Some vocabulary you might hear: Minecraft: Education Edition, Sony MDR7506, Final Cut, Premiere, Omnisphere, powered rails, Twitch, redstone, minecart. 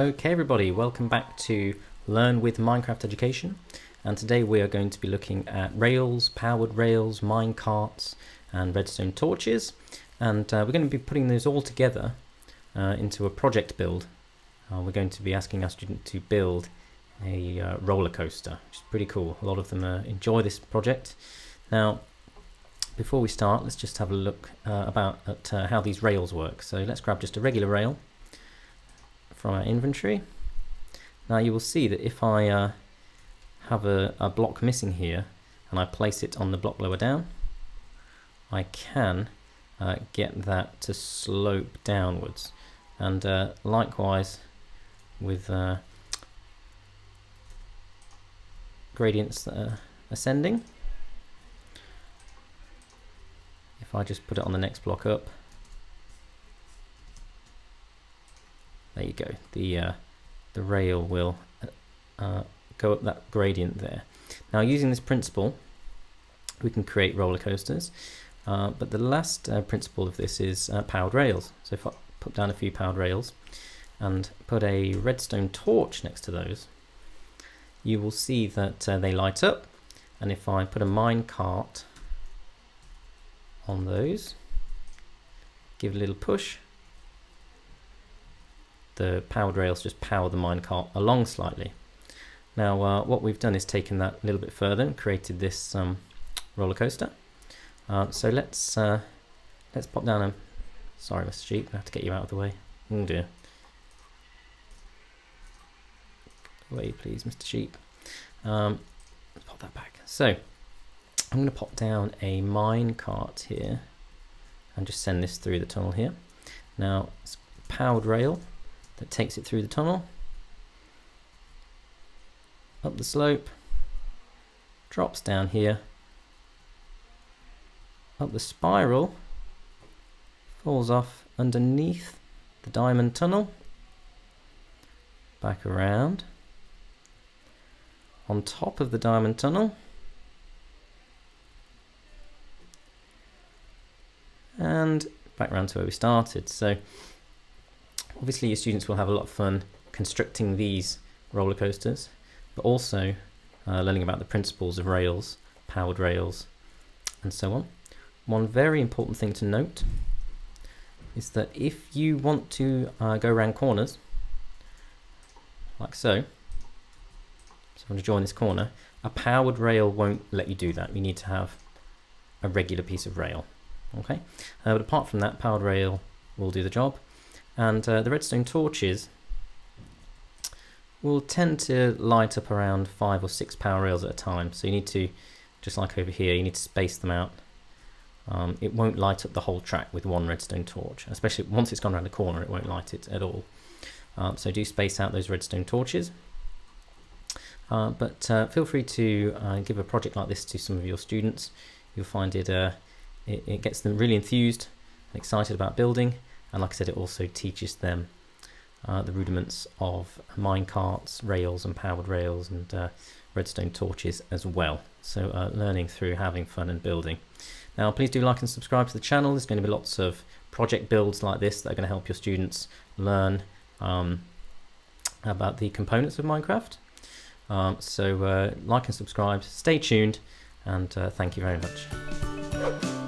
Okay everybody, welcome back to Learn with Minecraft Education, and today we are going to be looking at rails, powered rails, mine carts and redstone torches, and we're going to be putting those all together into a project build. We're going to be asking our student to build a roller coaster, which is pretty cool. A lot of them enjoy this project. Now before we start, let's just have a look at how these rails work. So let's grab just a regular rail from our inventory. Now you will see that if I have a block missing here and I place it on the block lower down, I can get that to slope downwards, and likewise with gradients that are ascending. If I just put it on the next block up, there you go, the rail will go up that gradient there. Now using this principle we can create roller coasters, but the last principle of this is powered rails. So if I put down a few powered rails and put a redstone torch next to those, you will see that they light up, and if I put a mine cart on those, give a little push, the powered rails just power the minecart along slightly. Now what we've done is taken that a little bit further and created this roller coaster. So let's pop down a... Sorry Mr. Sheep, I have to get you out of the way. Oh dear. Away please Mr. Sheep. Let's pop that back. So I'm going to pop down a minecart here and just send this through the tunnel here. Now it's a powered rail that takes it through the tunnel, up the slope, drops down here, up the spiral, falls off underneath the diamond tunnel, back around, on top of the diamond tunnel, and back around to where we started. So obviously your students will have a lot of fun constructing these roller coasters, but also learning about the principles of rails, powered rails and so on. One very important thing to note is that if you want to go around corners like so, so I'm going to join this corner, a powered rail won't let you do that. You need to have a regular piece of rail, okay? But apart from that, powered rail will do the job. And the redstone torches will tend to light up around 5 or 6 power rails at a time. So you need to, just like over here, you need to space them out. It won't light up the whole track with one redstone torch, especially once it's gone around the corner, it won't light it at all. So do space out those redstone torches. But feel free to give a project like this to some of your students. You'll find it, it gets them really enthused and excited about building. And like I said, it also teaches them the rudiments of minecarts, rails and powered rails and redstone torches as well. So learning through having fun and building. Now please do like and subscribe to the channel. There's going to be lots of project builds like this that are going to help your students learn about the components of Minecraft. So like and subscribe, stay tuned, and thank you very much.